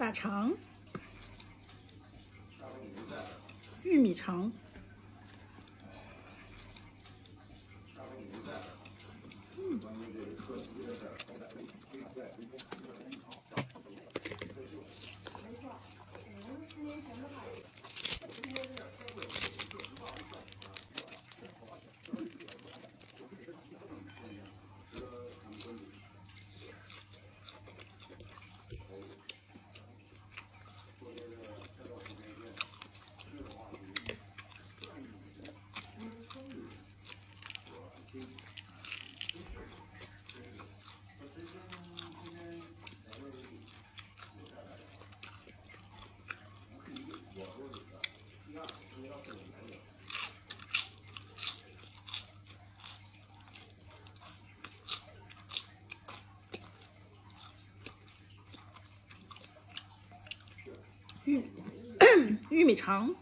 大肠、玉米肠、玉米肠。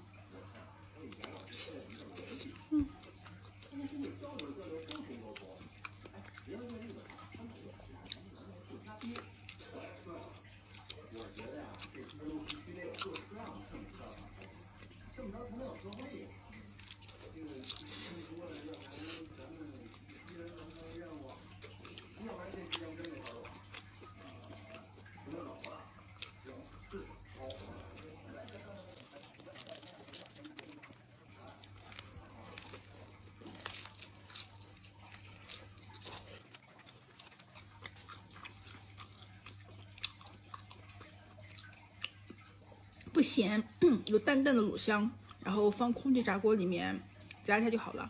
不咸，有淡淡的卤香，然后放空气炸锅里面炸一下就好了，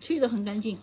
去得很干净。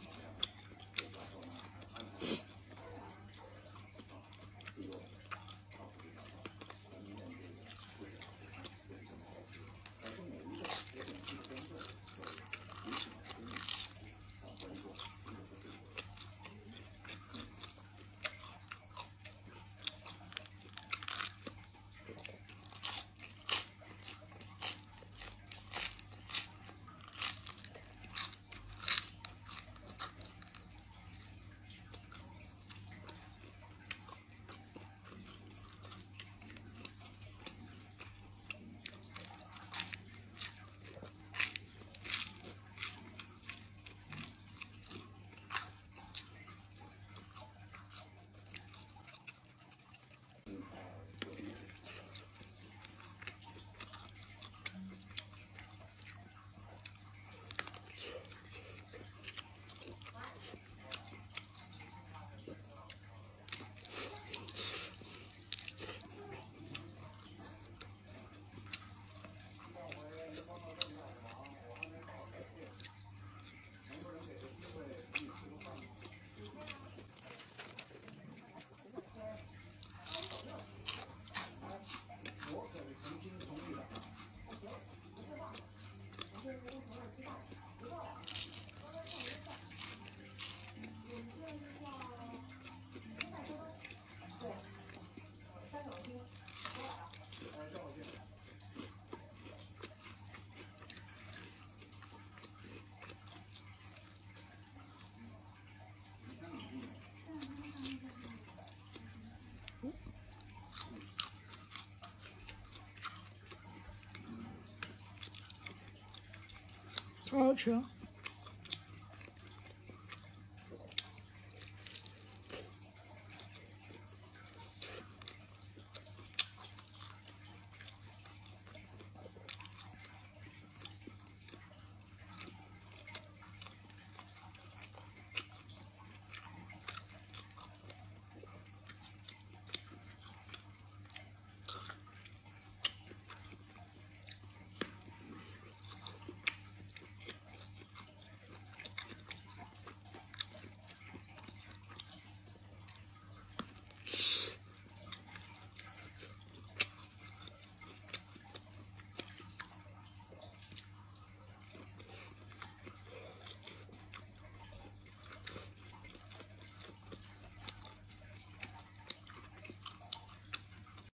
好好吃。